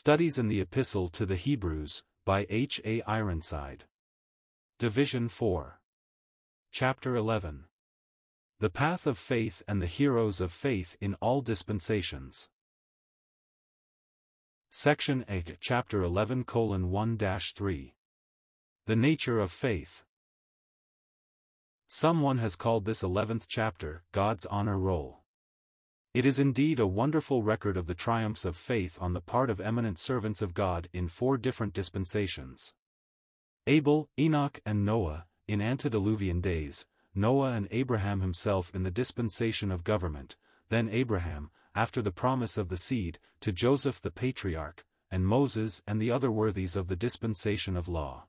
Studies in the Epistle to the Hebrews, by H. A. Ironside. Division 4. Chapter 11. The Path of Faith and the Heroes of Faith in All Dispensations. Section 8, Chapter 11:1-3. The Nature of Faith. Someone has called this 11th chapter God's Honor Roll. It is indeed a wonderful record of the triumphs of faith on the part of eminent servants of God in four different dispensations. Abel, Enoch and Noah, in antediluvian days, Noah and Abraham himself in the dispensation of government, then Abraham, after the promise of the seed, to Joseph the patriarch, and Moses and the other worthies of the dispensation of law.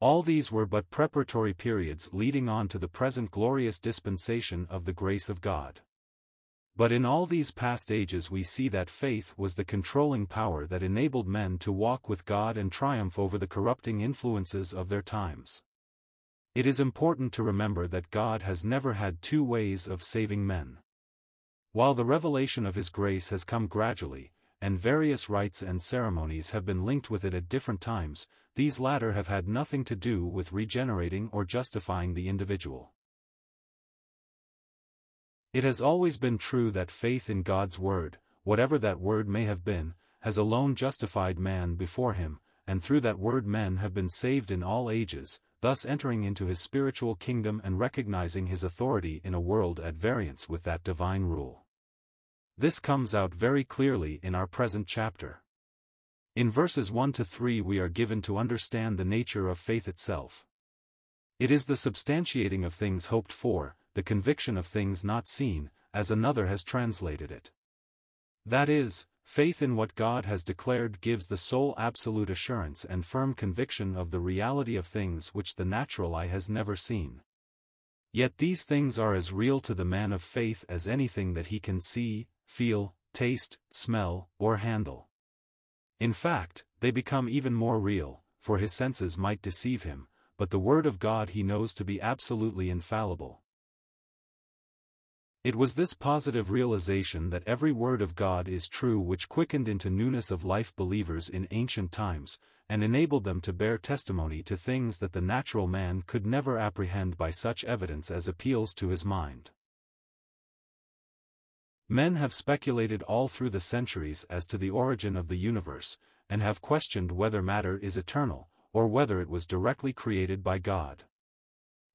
All these were but preparatory periods leading on to the present glorious dispensation of the grace of God. But in all these past ages we see that faith was the controlling power that enabled men to walk with God and triumph over the corrupting influences of their times. It is important to remember that God has never had two ways of saving men. While the revelation of His grace has come gradually, and various rites and ceremonies have been linked with it at different times, these latter have had nothing to do with regenerating or justifying the individual. It has always been true that faith in God's Word, whatever that Word may have been, has alone justified man before Him, and through that Word men have been saved in all ages, thus entering into His spiritual kingdom and recognizing His authority in a world at variance with that divine rule. This comes out very clearly in our present chapter. In verses 1-3 we are given to understand the nature of faith itself. It is the substantiating of things hoped for, the conviction of things not seen, as another has translated it. That is, faith in what God has declared gives the soul absolute assurance and firm conviction of the reality of things which the natural eye has never seen. Yet these things are as real to the man of faith as anything that he can see, feel, taste, smell, or handle. In fact, they become even more real, for his senses might deceive him, but the Word of God he knows to be absolutely infallible. It was this positive realization that every word of God is true which quickened into newness of life believers in ancient times, and enabled them to bear testimony to things that the natural man could never apprehend by such evidence as appeals to his mind. Men have speculated all through the centuries as to the origin of the universe, and have questioned whether matter is eternal, or whether it was directly created by God.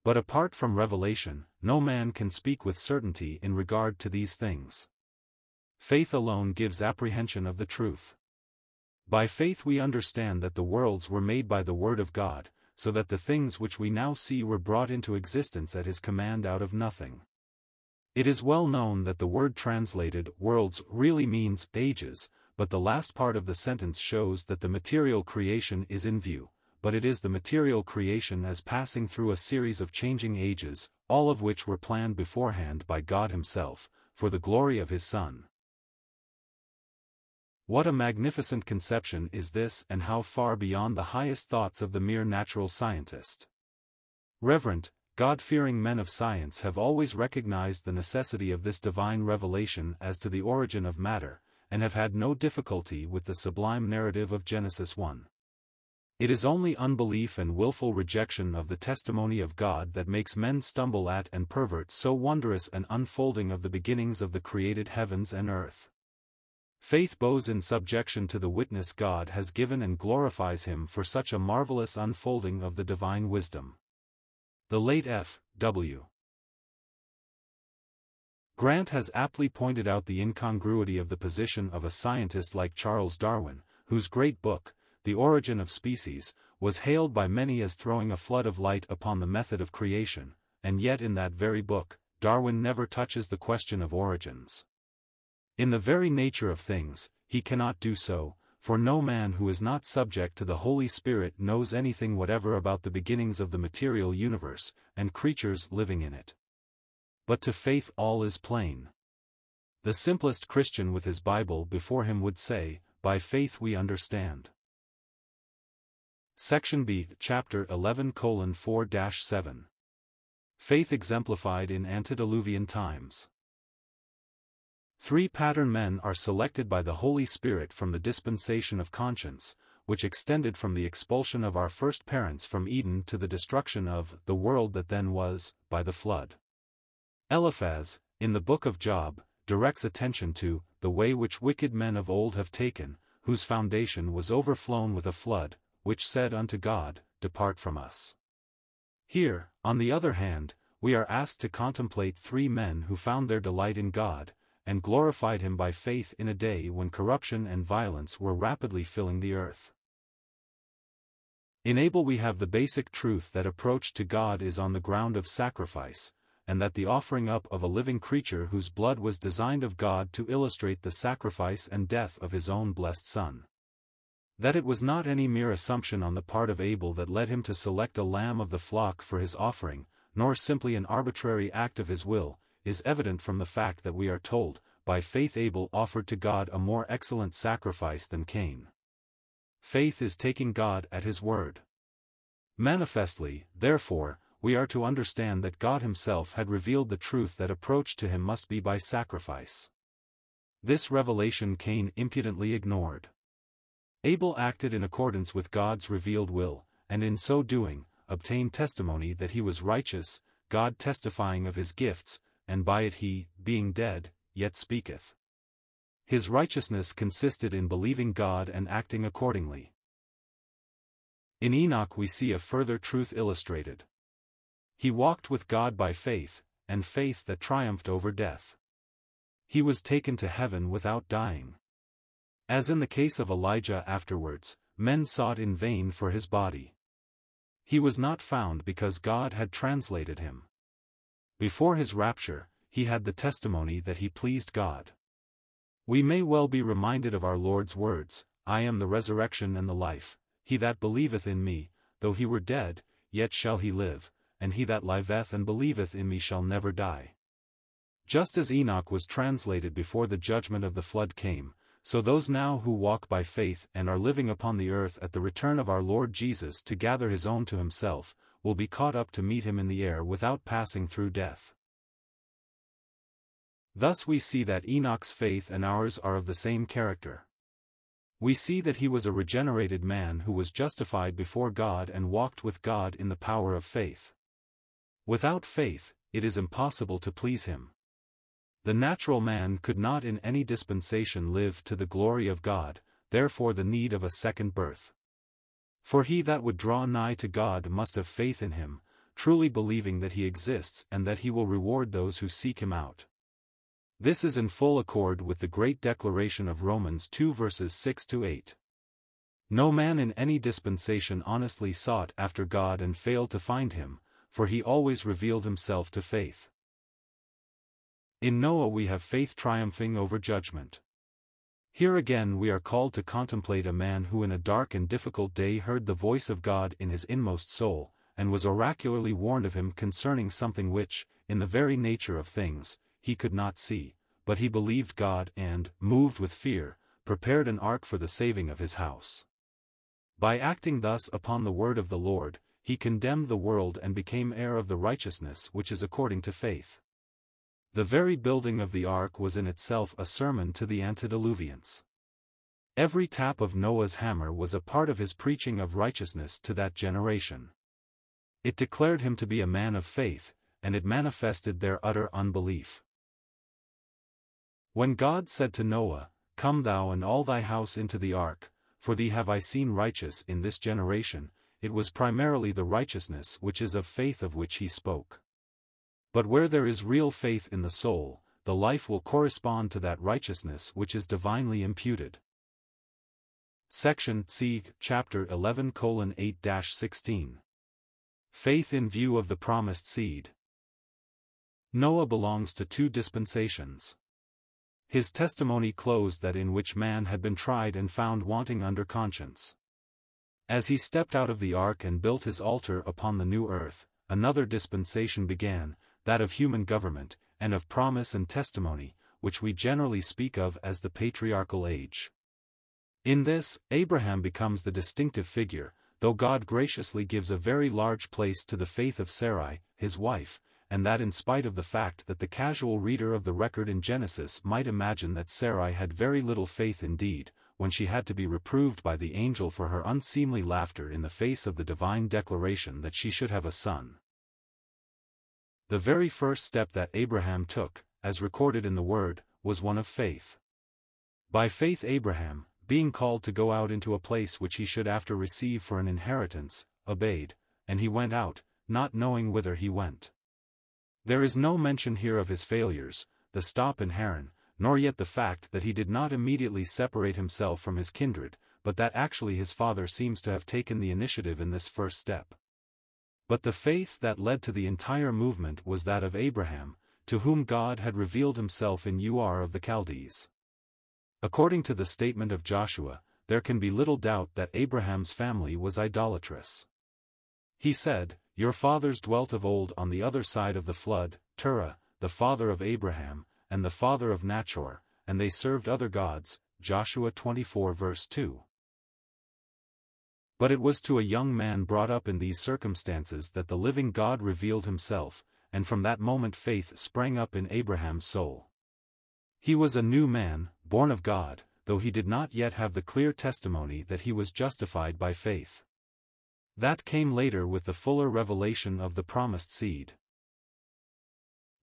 But apart from revelation, no man can speak with certainty in regard to these things. Faith alone gives apprehension of the truth. By faith we understand that the worlds were made by the Word of God, so that the things which we now see were brought into existence at His command out of nothing. It is well known that the word translated worlds really means ages, but the last part of the sentence shows that the material creation is in view, but it is the material creation as passing through a series of changing ages, all of which were planned beforehand by God Himself, for the glory of His Son. What a magnificent conception is this, and how far beyond the highest thoughts of the mere natural scientist! Reverent, God-fearing men of science have always recognized the necessity of this divine revelation as to the origin of matter, and have had no difficulty with the sublime narrative of Genesis 1. It is only unbelief and willful rejection of the testimony of God that makes men stumble at and pervert so wondrous an unfolding of the beginnings of the created heavens and earth. Faith bows in subjection to the witness God has given and glorifies Him for such a marvelous unfolding of the divine wisdom. The late F. W. Grant has aptly pointed out the incongruity of the position of a scientist like Charles Darwin, whose great book, The Origin of Species, was hailed by many as throwing a flood of light upon the method of creation, and yet in that very book, Darwin never touches the question of origins. In the very nature of things, he cannot do so, for no man who is not subject to the Holy Spirit knows anything whatever about the beginnings of the material universe, and creatures living in it. But to faith all is plain. The simplest Christian with his Bible before him would say, by faith we understand. Section B, Chapter 11:4-7. Faith exemplified in antediluvian times. Three pattern men are selected by the Holy Spirit from the dispensation of conscience, which extended from the expulsion of our first parents from Eden to the destruction of the world that then was, by the flood. Eliphaz, in the book of Job, directs attention to the way which wicked men of old have taken, whose foundation was overflown with a flood, which said unto God, "Depart from us." Here, on the other hand, we are asked to contemplate three men who found their delight in God, and glorified him by faith in a day when corruption and violence were rapidly filling the earth. In Abel we have the basic truth that approach to God is on the ground of sacrifice, and that the offering up of a living creature whose blood was designed of God to illustrate the sacrifice and death of his own blessed Son. That it was not any mere assumption on the part of Abel that led him to select a lamb of the flock for his offering, nor simply an arbitrary act of his will, is evident from the fact that we are told, by faith Abel offered to God a more excellent sacrifice than Cain. Faith is taking God at his word. Manifestly, therefore, we are to understand that God himself had revealed the truth that approach to him must be by sacrifice. This revelation Cain impudently ignored. Abel acted in accordance with God's revealed will, and in so doing, obtained testimony that he was righteous, God testifying of his gifts, and by it he, being dead, yet speaketh. His righteousness consisted in believing God and acting accordingly. In Enoch we see a further truth illustrated. He walked with God by faith, and faith that triumphed over death. He was taken to heaven without dying. As in the case of Elijah afterwards, men sought in vain for his body. He was not found because God had translated him. Before his rapture, he had the testimony that he pleased God. We may well be reminded of our Lord's words, "I am the resurrection and the life, he that believeth in me, though he were dead, yet shall he live, and he that liveth and believeth in me shall never die." Just as Enoch was translated before the judgment of the flood came, so those now who walk by faith and are living upon the earth at the return of our Lord Jesus to gather his own to himself, will be caught up to meet him in the air without passing through death. Thus we see that Enoch's faith and ours are of the same character. We see that he was a regenerated man who was justified before God and walked with God in the power of faith. Without faith, it is impossible to please him. The natural man could not in any dispensation live to the glory of God, therefore the need of a second birth. For he that would draw nigh to God must have faith in him, truly believing that he exists and that he will reward those who seek him out. This is in full accord with the great declaration of Romans 2 verses 6-8. No man in any dispensation honestly sought after God and failed to find him, for he always revealed himself to faith. In Noah we have faith triumphing over judgment. Here again we are called to contemplate a man who in a dark and difficult day heard the voice of God in his inmost soul, and was oracularly warned of him concerning something which, in the very nature of things, he could not see, but he believed God and, moved with fear, prepared an ark for the saving of his house. By acting thus upon the word of the Lord, he condemned the world and became heir of the righteousness which is according to faith. The very building of the ark was in itself a sermon to the antediluvians. Every tap of Noah's hammer was a part of his preaching of righteousness to that generation. It declared him to be a man of faith, and it manifested their utter unbelief. When God said to Noah, "Come thou and all thy house into the ark, for thee have I seen righteous in this generation," it was primarily the righteousness which is of faith of which he spoke. But where there is real faith in the soul, the life will correspond to that righteousness which is divinely imputed. Section C, Chapter 11:8-16. Faith in view of the promised seed. Noah belongs to two dispensations. His testimony closed that in which man had been tried and found wanting under conscience. As he stepped out of the ark and built his altar upon the new earth, another dispensation began, that of human government, and of promise and testimony, which we generally speak of as the patriarchal age. In this, Abraham becomes the distinctive figure, though God graciously gives a very large place to the faith of Sarai, his wife, and that in spite of the fact that the casual reader of the record in Genesis might imagine that Sarai had very little faith indeed, when she had to be reproved by the angel for her unseemly laughter in the face of the divine declaration that she should have a son. The very first step that Abraham took, as recorded in the Word, was one of faith. By faith Abraham, being called to go out into a place which he should after receive for an inheritance, obeyed, and he went out, not knowing whither he went. There is no mention here of his failures, the stop in Haran, nor yet the fact that he did not immediately separate himself from his kindred, but that actually his father seems to have taken the initiative in this first step. But the faith that led to the entire movement was that of Abraham, to whom God had revealed himself in Ur of the Chaldees. According to the statement of Joshua, there can be little doubt that Abraham's family was idolatrous. He said, "Your fathers dwelt of old on the other side of the flood, Terah, the father of Abraham, and the father of Nachor, and they served other gods," Joshua 24 verse 2. But it was to a young man brought up in these circumstances that the living God revealed himself, and from that moment faith sprang up in Abraham's soul. He was a new man, born of God, though he did not yet have the clear testimony that he was justified by faith. That came later with the fuller revelation of the promised seed.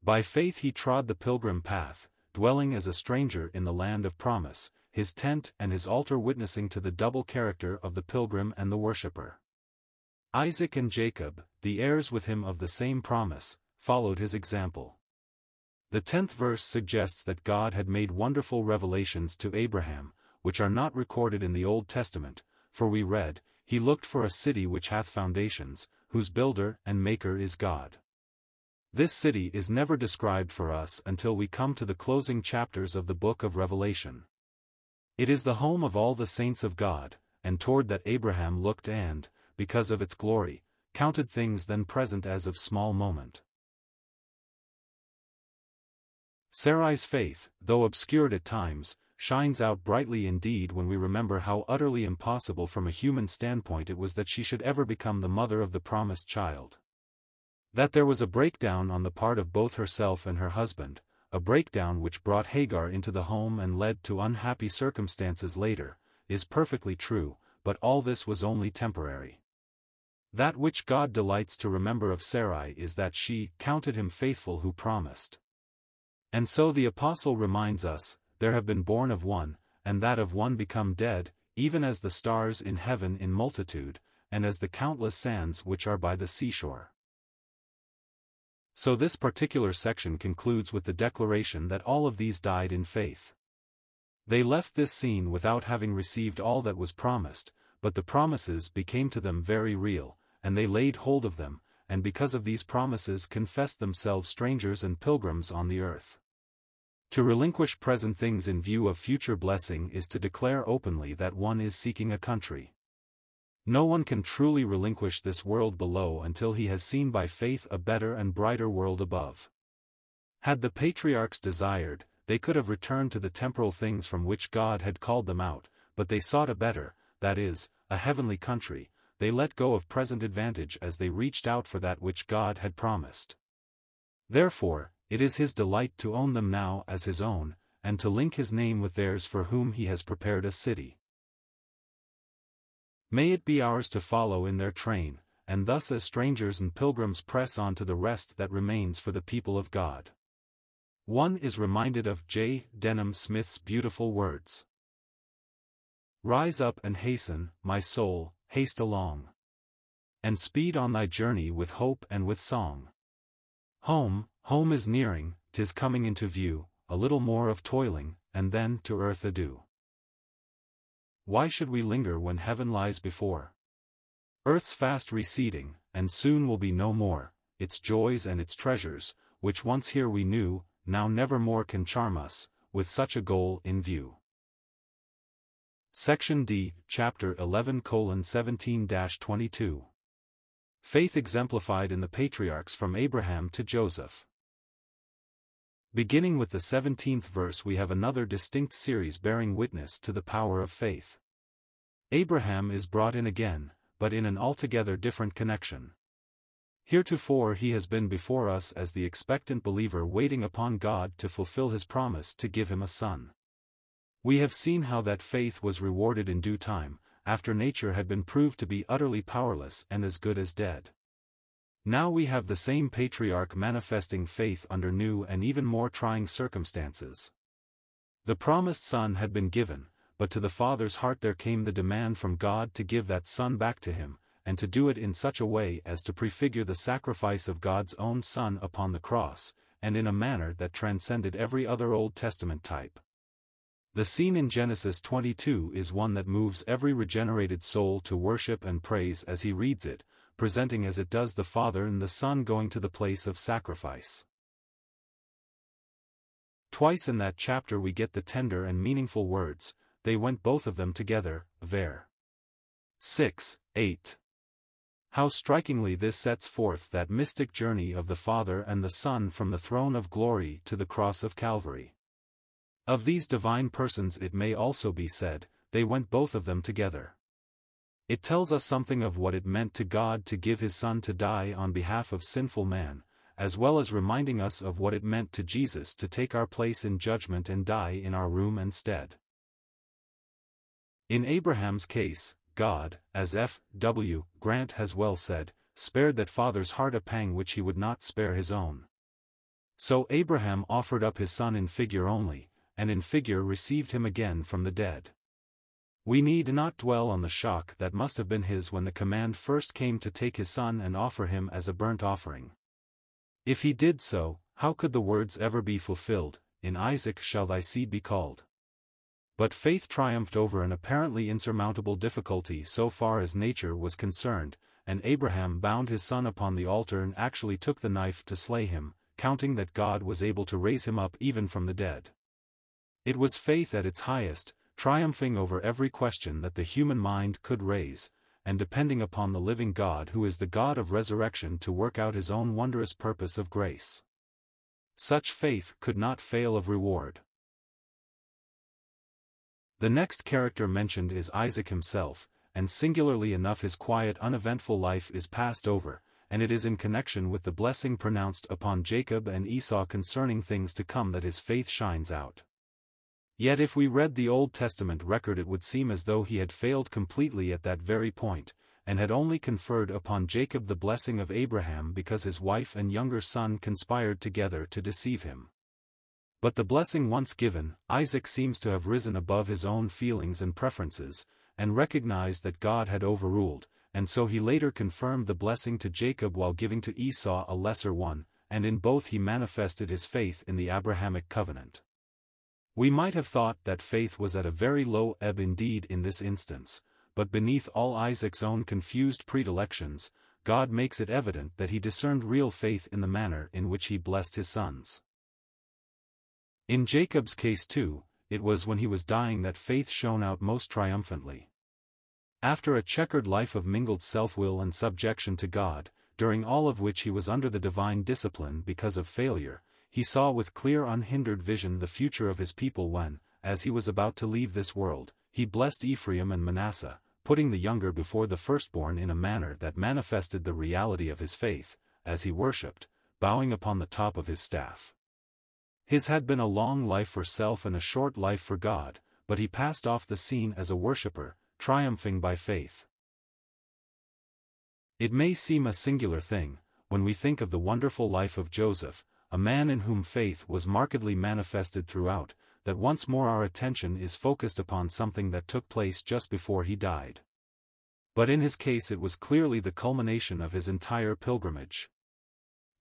By faith he trod the pilgrim path, dwelling as a stranger in the land of promise, his tent and his altar witnessing to the double character of the pilgrim and the worshipper. Isaac and Jacob, the heirs with him of the same promise, followed his example. The 10th verse suggests that God had made wonderful revelations to Abraham, which are not recorded in the Old Testament, for we read, "He looked for a city which hath foundations, whose builder and maker is God." This city is never described for us until we come to the closing chapters of the book of Revelation. It is the home of all the saints of God, and toward that Abraham looked and, because of its glory, counted things then present as of small moment. Sarai's faith, though obscured at times, shines out brightly indeed when we remember how utterly impossible from a human standpoint it was that she should ever become the mother of the promised child. That there was a breakdown on the part of both herself and her husband, a breakdown which brought Hagar into the home and led to unhappy circumstances later, is perfectly true, but all this was only temporary. That which God delights to remember of Sarai is that she counted him faithful who promised. And so the apostle reminds us, "There have been born of one, and that of one become dead, even as the stars in heaven in multitude, and as the countless sands which are by the seashore." So this particular section concludes with the declaration that all of these died in faith. They left this scene without having received all that was promised, but the promises became to them very real, and they laid hold of them, and because of these promises confessed themselves strangers and pilgrims on the earth. To relinquish present things in view of future blessing is to declare openly that one is seeking a country. No one can truly relinquish this world below until he has seen by faith a better and brighter world above. Had the patriarchs desired, they could have returned to the temporal things from which God had called them out, but they sought a better, that is, a heavenly country. They let go of present advantage as they reached out for that which God had promised. Therefore, it is his delight to own them now as his own, and to link his name with theirs for whom he has prepared a city. May it be ours to follow in their train, and thus as strangers and pilgrims press on to the rest that remains for the people of God. One is reminded of J. Denham Smith's beautiful words. "Rise up and hasten, my soul, haste along. And speed on thy journey with hope and with song. Home, home is nearing, 'tis coming into view, a little more of toiling, and then to earth adieu." Why should we linger when heaven lies before? Earth's fast receding, and soon will be no more, its joys and its treasures, which once here we knew, now never more can charm us, with such a goal in view. Section D, Chapter 11:17-22. Faith exemplified in the patriarchs from Abraham to Joseph. Beginning with the 17th verse we have another distinct series bearing witness to the power of faith. Abraham is brought in again, but in an altogether different connection. Heretofore he has been before us as the expectant believer waiting upon God to fulfill his promise to give him a son. We have seen how that faith was rewarded in due time, after nature had been proved to be utterly powerless and as good as dead. Now we have the same patriarch manifesting faith under new and even more trying circumstances. The promised son had been given, but to the father's heart there came the demand from God to give that son back to him, and to do it in such a way as to prefigure the sacrifice of God's own Son upon the cross, and in a manner that transcended every other Old Testament type. The scene in Genesis 22 is one that moves every regenerated soul to worship and praise as he reads it, presenting as it does the Father and the Son going to the place of sacrifice. Twice in that chapter we get the tender and meaningful words, they went both of them together, ver. 6, 8. How strikingly this sets forth that mystic journey of the Father and the Son from the throne of glory to the cross of Calvary. Of these divine persons it may also be said, they went both of them together. It tells us something of what it meant to God to give his Son to die on behalf of sinful man, as well as reminding us of what it meant to Jesus to take our place in judgment and die in our room instead. In Abraham's case, God, as F. W. Grant has well said, spared that father's heart a pang which he would not spare his own. So Abraham offered up his son in figure only, and in figure received him again from the dead. We need not dwell on the shock that must have been his when the command first came to take his son and offer him as a burnt offering. If he did so, how could the words ever be fulfilled, "In Isaac shall thy seed be called"? But faith triumphed over an apparently insurmountable difficulty so far as nature was concerned, and Abraham bound his son upon the altar and actually took the knife to slay him, counting that God was able to raise him up even from the dead. It was faith at its highest, triumphing over every question that the human mind could raise, and depending upon the living God who is the God of resurrection to work out his own wondrous purpose of grace. Such faith could not fail of reward. The next character mentioned is Isaac himself, and singularly enough his quiet uneventful life is passed over, and it is in connection with the blessing pronounced upon Jacob and Esau concerning things to come that his faith shines out. Yet if we read the Old Testament record it would seem as though he had failed completely at that very point, and had only conferred upon Jacob the blessing of Abraham because his wife and younger son conspired together to deceive him. But the blessing once given, Isaac seems to have risen above his own feelings and preferences, and recognized that God had overruled, and so he later confirmed the blessing to Jacob while giving to Esau a lesser one, and in both he manifested his faith in the Abrahamic covenant. We might have thought that faith was at a very low ebb indeed in this instance, but beneath all Isaac's own confused predilections, God makes it evident that he discerned real faith in the manner in which he blessed his sons. In Jacob's case too, it was when he was dying that faith shone out most triumphantly. After a checkered life of mingled self-will and subjection to God, during all of which he was under the divine discipline because of failure, he saw with clear unhindered vision the future of his people when, as he was about to leave this world, he blessed Ephraim and Manasseh, putting the younger before the firstborn in a manner that manifested the reality of his faith, as he worshipped, bowing upon the top of his staff. His had been a long life for self and a short life for God, but he passed off the scene as a worshipper, triumphing by faith. It may seem a singular thing, when we think of the wonderful life of Joseph, a man in whom faith was markedly manifested throughout, that once more our attention is focused upon something that took place just before he died. But in his case it was clearly the culmination of his entire pilgrimage.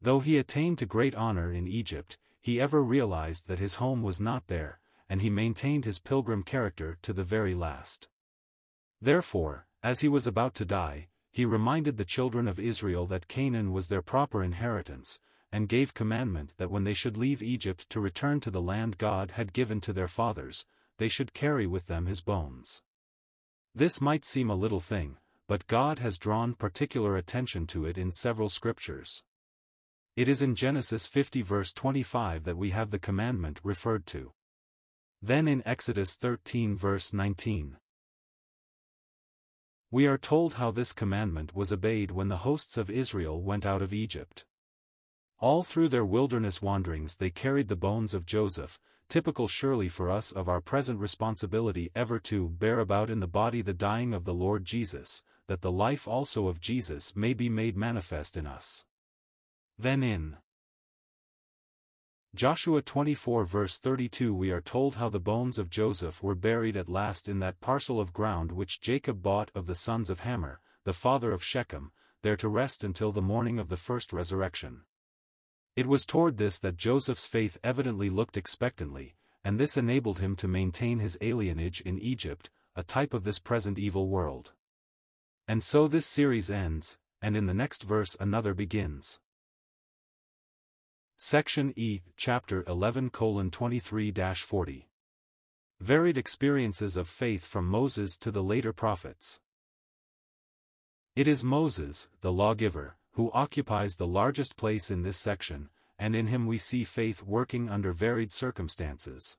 Though he attained to great honor in Egypt, he ever realized that his home was not there, and he maintained his pilgrim character to the very last. Therefore, as he was about to die, he reminded the children of Israel that Canaan was their proper inheritance, and gave commandment that when they should leave Egypt to return to the land God had given to their fathers, they should carry with them his bones. This might seem a little thing, but God has drawn particular attention to it in several scriptures. It is in Genesis 50 verse 25 that we have the commandment referred to. Then in Exodus 13 verse 19. We are told how this commandment was obeyed when the hosts of Israel went out of Egypt. All through their wilderness wanderings they carried the bones of Joseph, typical surely for us of our present responsibility ever to bear about in the body the dying of the Lord Jesus, that the life also of Jesus may be made manifest in us. Then in Joshua 24 verse 32 we are told how the bones of Joseph were buried at last in that parcel of ground which Jacob bought of the sons of Hamor, the father of Shechem, there to rest until the morning of the first resurrection. It was toward this that Joseph's faith evidently looked expectantly, and this enabled him to maintain his alienage in Egypt, a type of this present evil world. And so this series ends, and in the next verse another begins. Section E, Chapter 11:23-40. Varied experiences of faith from Moses to the later prophets. It is Moses, the lawgiver, who occupies the largest place in this section, and in him we see faith working under varied circumstances.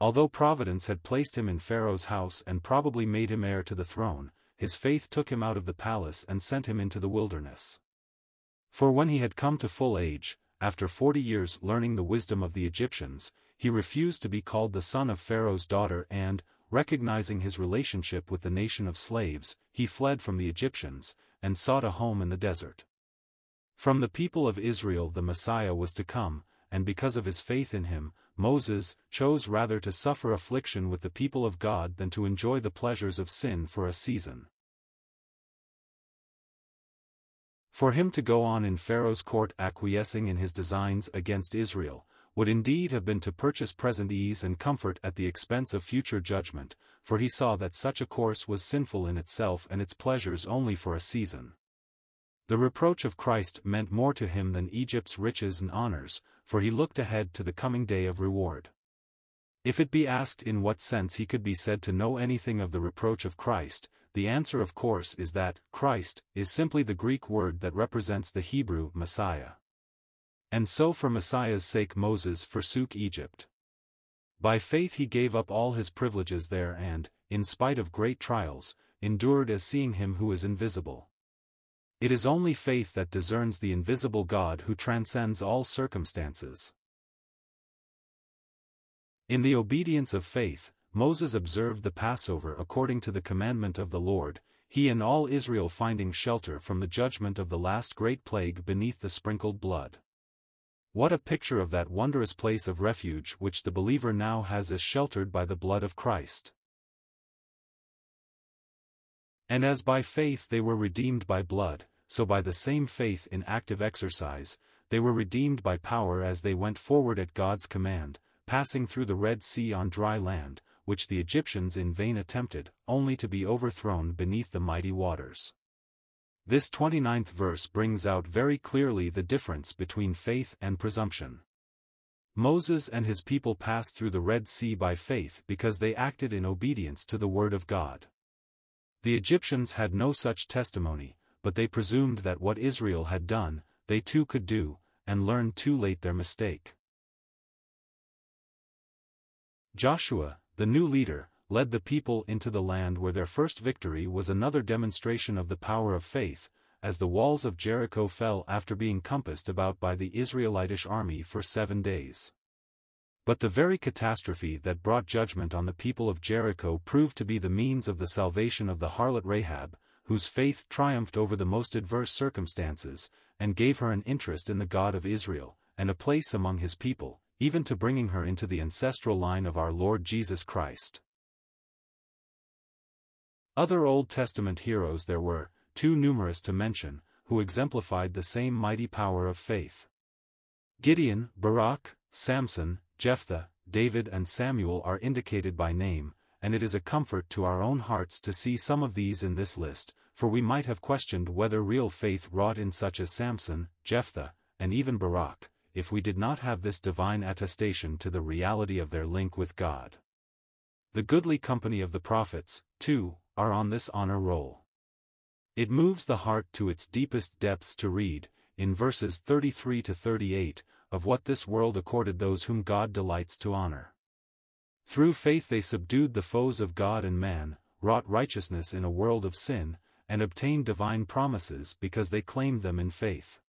Although providence had placed him in Pharaoh's house and probably made him heir to the throne, his faith took him out of the palace and sent him into the wilderness. For when he had come to full age, after 40 years learning the wisdom of the Egyptians, he refused to be called the son of Pharaoh's daughter and, recognizing his relationship with the nation of slaves, he fled from the Egyptians, and sought a home in the desert. From the people of Israel the Messiah was to come, and because of his faith in him, Moses chose rather to suffer affliction with the people of God than to enjoy the pleasures of sin for a season. For him to go on in Pharaoh's court acquiescing in his designs against Israel, would indeed have been to purchase present ease and comfort at the expense of future judgment, for he saw that such a course was sinful in itself and its pleasures only for a season. The reproach of Christ meant more to him than Egypt's riches and honors, for he looked ahead to the coming day of reward. If it be asked in what sense he could be said to know anything of the reproach of Christ, the answer of course is that Christ is simply the Greek word that represents the Hebrew Messiah. And so for Messiah's sake Moses forsook Egypt. By faith he gave up all his privileges there and, in spite of great trials, endured as seeing him who is invisible. It is only faith that discerns the invisible God who transcends all circumstances. In the obedience of faith, Moses observed the Passover according to the commandment of the Lord, he and all Israel finding shelter from the judgment of the last great plague beneath the sprinkled blood. What a picture of that wondrous place of refuge which the believer now has as sheltered by the blood of Christ. And as by faith they were redeemed by blood, so by the same faith in active exercise, they were redeemed by power as they went forward at God's command, passing through the Red Sea on dry land, which the Egyptians in vain attempted, only to be overthrown beneath the mighty waters. This 29th verse brings out very clearly the difference between faith and presumption. Moses and his people passed through the Red Sea by faith because they acted in obedience to the word of God. The Egyptians had no such testimony, but they presumed that what Israel had done, they too could do, and learned too late their mistake. Joshua, the new leader, led the people into the land where their first victory was another demonstration of the power of faith, as the walls of Jericho fell after being compassed about by the Israelitish army for 7 days. But the very catastrophe that brought judgment on the people of Jericho proved to be the means of the salvation of the harlot Rahab, whose faith triumphed over the most adverse circumstances, and gave her an interest in the God of Israel, and a place among his people, even to bringing her into the ancestral line of our Lord Jesus Christ. Other Old Testament heroes there were, too numerous to mention, who exemplified the same mighty power of faith. Gideon, Barak, Samson, Jephthah, David and Samuel are indicated by name, and it is a comfort to our own hearts to see some of these in this list, for we might have questioned whether real faith wrought in such as Samson, Jephthah, and even Barak, if we did not have this divine attestation to the reality of their link with God. The goodly company of the prophets, too, are on this honor roll. It moves the heart to its deepest depths to read, in verses 33 to 38, of what this world accorded those whom God delights to honor. Through faith they subdued the foes of God and man, wrought righteousness in a world of sin, and obtained divine promises because they claimed them in faith.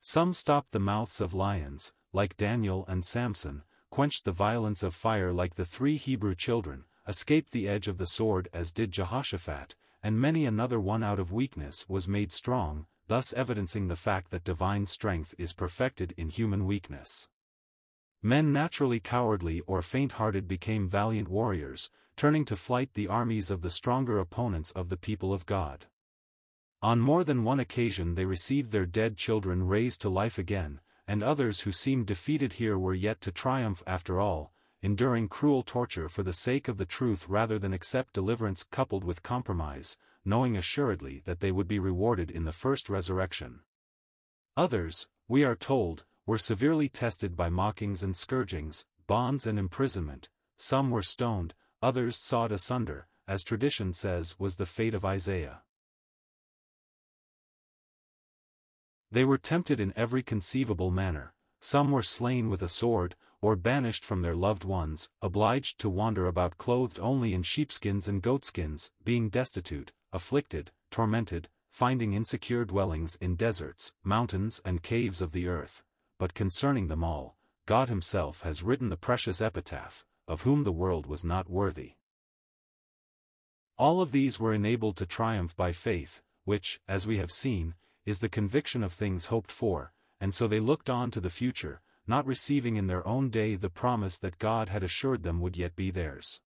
Some stopped the mouths of lions, like Daniel and Samson, quenched the violence of fire like the three Hebrew children, escaped the edge of the sword as did Jehoshaphat, and many another one out of weakness was made strong, thus evidencing the fact that divine strength is perfected in human weakness. Men naturally cowardly or faint-hearted became valiant warriors, turning to flight the armies of the stronger opponents of the people of God. On more than one occasion they received their dead children raised to life again, and others who seemed defeated here were yet to triumph after all, enduring cruel torture for the sake of the truth rather than accept deliverance coupled with compromise, knowing assuredly that they would be rewarded in the first resurrection. Others, we are told, were severely tested by mockings and scourgings, bonds and imprisonment, some were stoned, others sawed asunder, as tradition says was the fate of Isaiah. They were tempted in every conceivable manner, some were slain with a sword, or banished from their loved ones, obliged to wander about clothed only in sheepskins and goatskins, being destitute, afflicted, tormented, finding insecure dwellings in deserts, mountains and caves of the earth. But concerning them all, God Himself has written the precious epitaph, of whom the world was not worthy. All of these were enabled to triumph by faith, which, as we have seen, is the conviction of things hoped for, and so they looked on to the future, not receiving in their own day the promise that God had assured them would yet be theirs.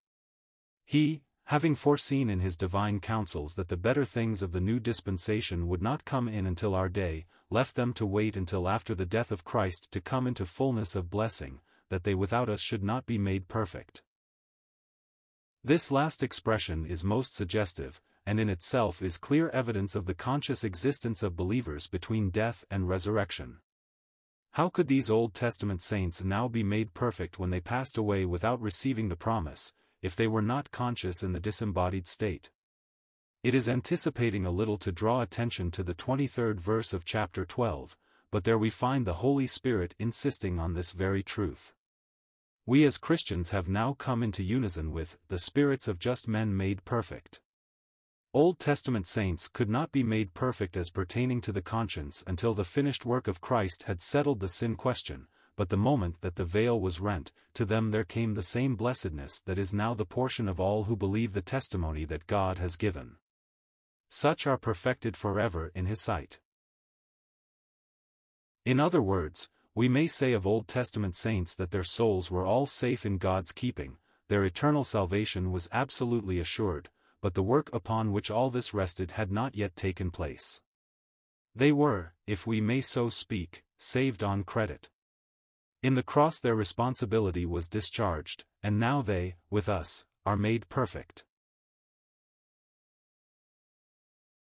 He, having foreseen in His divine counsels that the better things of the new dispensation would not come in until our day, left them to wait until after the death of Christ to come into fullness of blessing, that they without us should not be made perfect. This last expression is most suggestive, and in itself is clear evidence of the conscious existence of believers between death and resurrection. How could these Old Testament saints now be made perfect when they passed away without receiving the promise, if they were not conscious in the disembodied state? It is anticipating a little to draw attention to the 23rd verse of chapter 12, but there we find the Holy Spirit insisting on this very truth. We as Christians have now come into unison with the spirits of just men made perfect. Old Testament saints could not be made perfect as pertaining to the conscience until the finished work of Christ had settled the sin question, but the moment that the veil was rent, to them there came the same blessedness that is now the portion of all who believe the testimony that God has given. Such are perfected forever in His sight. In other words, we may say of Old Testament saints that their souls were all safe in God's keeping, their eternal salvation was absolutely assured, but the work upon which all this rested had not yet taken place. They were, if we may so speak, saved on credit. In the cross their responsibility was discharged, and now they, with us, are made perfect.